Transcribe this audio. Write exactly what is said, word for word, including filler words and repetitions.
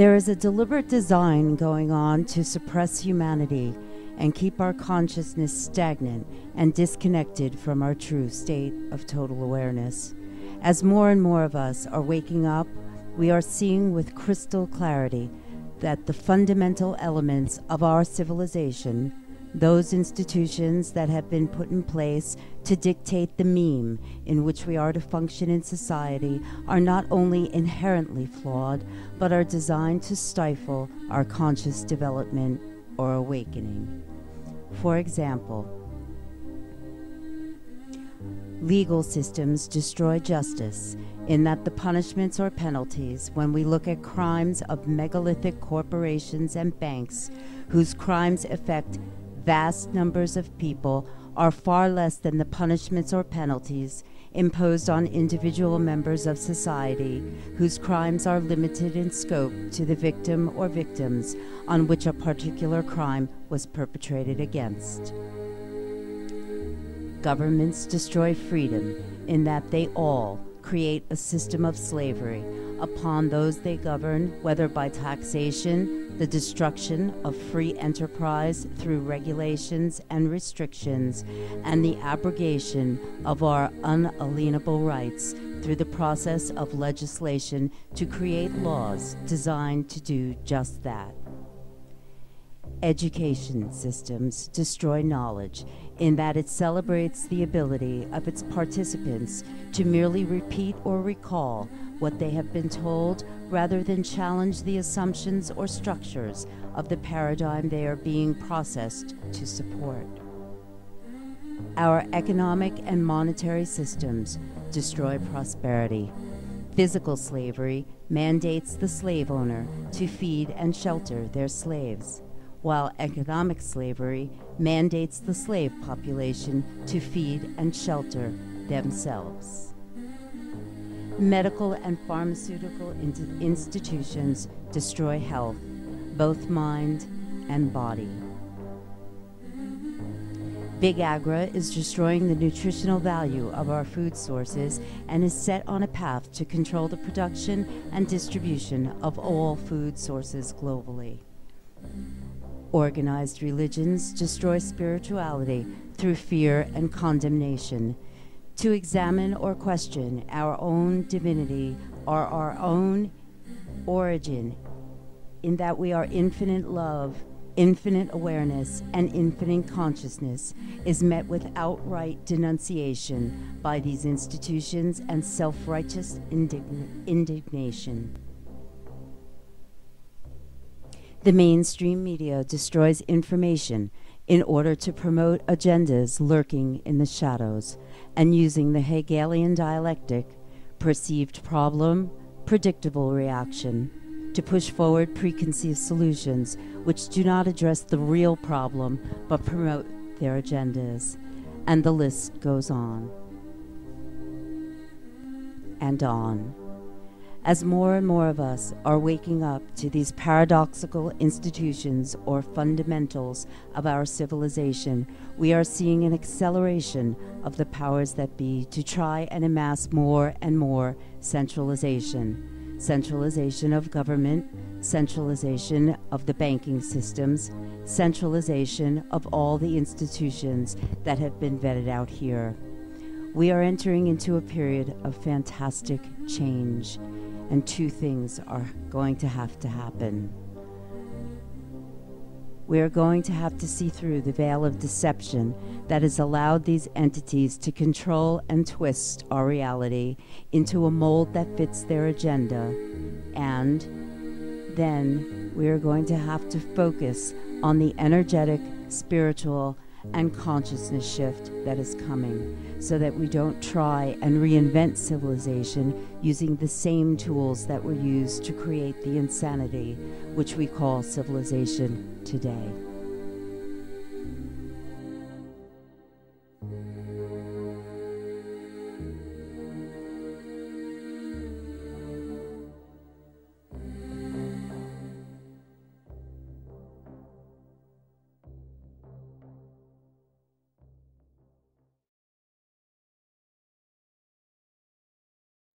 There is a deliberate design going on to suppress humanity and keep our consciousness stagnant and disconnected from our true state of total awareness. As more and more of us are waking up, we are seeing with crystal clarity that the fundamental elements of our civilization, those institutions that have been put in place to dictate the meme in which we are to function in society, are not only inherently flawed, but are designed to stifle our conscious development or awakening. For example, legal systems destroy justice in that the punishments or penalties, when we look at crimes of megalithic corporations and banks whose crimes affect vast numbers of people, are far less than the punishments or penalties imposed on individual members of society whose crimes are limited in scope to the victim or victims on which a particular crime was perpetrated against. Governments destroy freedom in that they all create a system of slavery upon those they govern, whether by taxation, the destruction of free enterprise through regulations and restrictions, and the abrogation of our unalienable rights through the process of legislation to create laws designed to do just that. Education systems destroy knowledge in that it celebrates the ability of its participants to merely repeat or recall what they have been told rather than challenge the assumptions or structures of the paradigm they are being processed to support. Our economic and monetary systems destroy prosperity. Physical slavery mandates the slave owner to feed and shelter their slaves, while economic slavery mandates the slave population to feed and shelter themselves. Medical and pharmaceutical in- institutions destroy health, both mind and body. Big Agri is destroying the nutritional value of our food sources and is set on a path to control the production and distribution of all food sources globally. Organized religions destroy spirituality through fear and condemnation. To examine or question our own divinity or our own origin, in that we are infinite love, infinite awareness, and infinite consciousness, is met with outright denunciation by these institutions and self-righteous indign- indignation. The mainstream media destroys information in order to promote agendas lurking in the shadows and using the Hegelian dialectic, perceived problem, predictable reaction, to push forward preconceived solutions which do not address the real problem but promote their agendas. And the list goes on and on. As more and more of us are waking up to these paradoxical institutions or fundamentals of our civilization, we are seeing an acceleration of the powers that be to try and amass more and more centralization. Centralization of government, centralization of the banking systems, centralization of all the institutions that have been vetted out here. We are entering into a period of fantastic change, and two things are going to have to happen. We are going to have to see through the veil of deception that has allowed these entities to control and twist our reality into a mold that fits their agenda, and then we are going to have to focus on the energetic, spiritual, and consciousness shift that is coming, so that we don't try and reinvent civilization using the same tools that were used to create the insanity which we call civilization today.